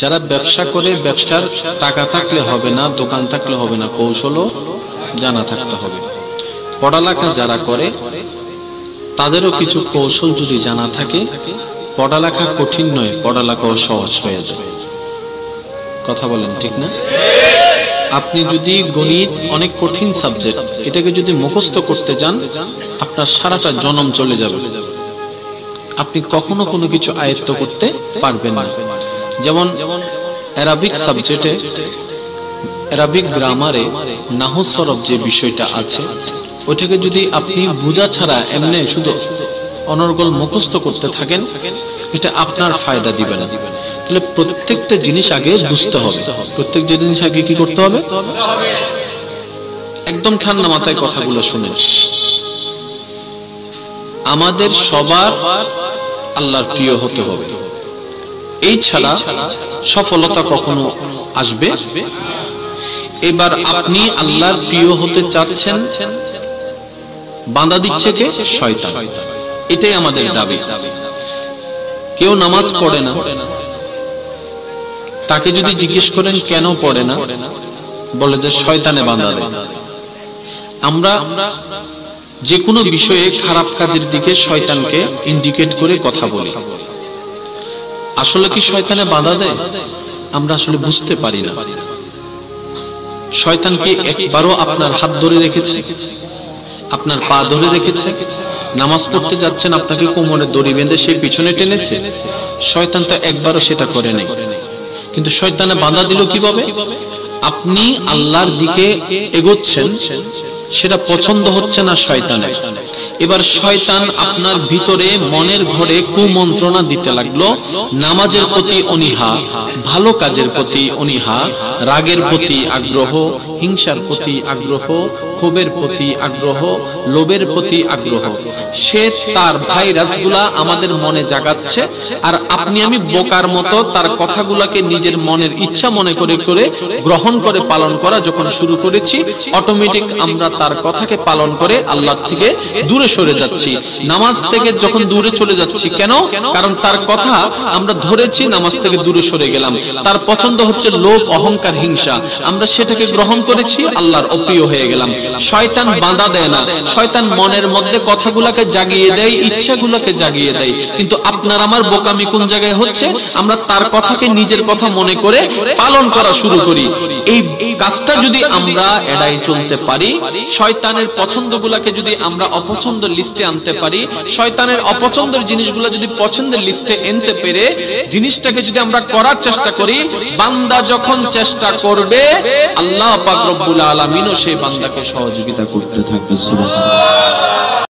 যারা ব্যবসা করে ব্যবসার টাকা থাকলে হবে না, দোকান থাকলে হবে না, কৌশলও জানা থাকতে হবে। পড়ালেখা যারা করে তাদেরও কিছু কৌশল যদি জানা থাকে পড়ালেখা কঠিন নয়, পড়ালেখাও সহজ হয়ে যায়। কথা বলেন ঠিক না? আপনি যদি গণিত অনেক কঠিন সাবজেক্ট, এটাকে যদি মুখস্থ করতে যান আপনার সারাটা জনম চলে যাবে, আপনি কখনো কোনো কিছু আয়ত্ত করতে পারবেন না। যেমন অ্যারাবিক সাবজেক্টে, অ্যারাবিক গ্রামারে নাহু সরফ যে বিষয়টা আছে ওইটাকে যদি আপনি বোঝা ছাড়া এমনি শুধু অনর্গল মুখস্থ করতে থাকেন এটা আপনার ফায়দা দিবে না। তাহলে প্রত্যেকটা জিনিস আগে বুঝতে হবে, প্রত্যেকটা জিনিস আগে কি করতে হবে। একদম ঠান্ডা মাথায় কথাগুলো শুনে, আমাদের সবার আল্লাহর প্রিয় হতে হবে, এই ছাড়া সফলতা কখনো আসবে। এবার আপনি আল্লাহর প্রিয় হতে চাচ্ছেন, বাধা দিচ্ছে কে? শয়তান। এটাই আমাদের দাবি। কেউ নামাজ পড়ে না, তাকে যদি জিজ্ঞেস করেন কেন পড়ে না, বলে যে শয়তানে বাধা দেয়। আমরা যে কোনো বিষয়ে খারাপ কাজের দিকে শয়তানকে ইন্ডিকেট করে কথা বলি। আসলে কি শয়তানে বাধা দেয়? আমরা আসলে বুঝতে পারি না। শয়তান কি একবারও আপনার হাত ধরে রেখেছে, আপনার পা ধরে রেখেছে? নামাজ পড়তে যাচ্ছেন, আপনাকে কোমরে দড়ি বেঁধে সে পিছনে টেনেছে? শয়তান তো একবারও সেটা করে নাই। কিন্তু শয়তানে বাধা দিল কিভাবে? আপনি আল্লাহর দিকে এগোচ্ছেন, সেটা পছন্দ হচ্ছে না শয়তানের। এবার শয়তান আপনার ভিতরে মনের ঘরে কুমন্ত্রণা দিতে লাগলো, নামাজের প্রতি অনীহা, ভালো কাজের প্রতি অনীহা, রাগের প্রতি আগ্রহ, হিংসার প্রতি আগ্রহ, ক্ষোভের প্রতি আগ্রহ, লোভের প্রতি আগ্রহ। সে তার ভাইরাসগুলা আমাদের মনে জাগাচ্ছে, আর আপনি আমি বোকার মতো তার কথাগুলাকে নিজের মনের ইচ্ছা মনে করে করে গ্রহণ করে পালন করা যখন শুরু করেছি, অটোমেটিক আমরা তার কথাকে পালন করে আল্লাহর থেকে দূরে সরে যাচ্ছি। নামাজ থেকে যখন দূরে চলে যাচ্ছি কেন? কারণ তার কথা আমরা ধরেছি, নামাজ থেকে দূরে সরে গেলাম। তার পছন্দ হচ্ছে লোভ, অহংকার, হিংসা, আমরা সেটাকে গ্রহণ করেছি, আল্লাহর অপ্রিয় হয়ে গেলাম। শয়তান বাধা দেয় না, শয়তান মনের মধ্যে কথাগুলোকে জাগিয়ে দেয়, ইচ্ছাগুলোকে জাগিয়ে দেয়। কিন্তু আপনার আমার বোকামি কোন জায়গায় হচ্ছে? আমরা তার কথাকে নিজের কথা মনে করে পালন করা শুরু করি। এই কাজটা যদি আমরা এড়াই চলতে পারি, শয়তানের পছন্দগুলোকে যদি আমরা অপছন্দের লিস্টে আনতে পারি, শয়তানের অপছন্দের জিনিসগুলো যদি পছন্দের লিস্টে আনতে পেরে জিনিসটাকে যদি আমরা করার চেষ্টা করি, বান্দা যখন চেষ্টা করবে আল্লাহ পাক রব্বুল আলামিনও সেই বান্দাকে সহযোগিতা করতে থাকবে। সুবহানাল্লাহ।